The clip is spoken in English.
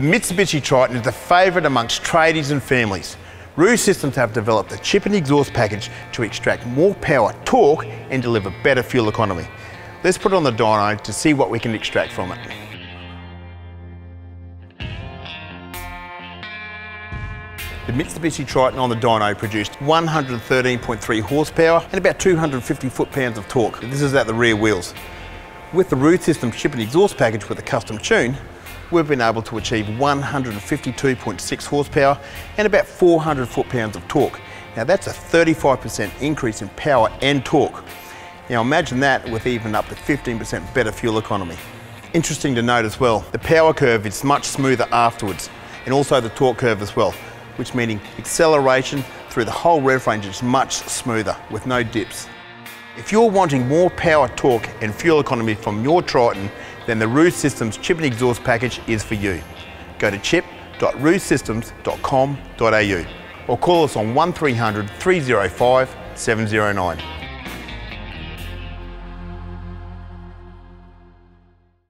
The Mitsubishi Triton is the favourite amongst tradies and families. Roo Systems have developed a chip and exhaust package to extract more power, torque and deliver better fuel economy. Let's put it on the dyno to see what we can extract from it. The Mitsubishi Triton on the dyno produced 113.3 horsepower and about 250 foot-pounds of torque. This is at the rear wheels. With the Roo Systems chip and exhaust package with a custom tune, we've been able to achieve 152.6 horsepower and about 400 foot-pounds of torque. Now that's a 35% increase in power and torque. Now imagine that with even up to 15% better fuel economy. Interesting to note as well, the power curve is much smoother afterwards, and also the torque curve as well, which meaning acceleration through the whole rev range is much smoother with no dips. If you're wanting more power, torque and fuel economy from your Triton, then the Roo Systems chip and exhaust package is for you. Go to chip.roosystems.com.au or call us on 1300 305 709.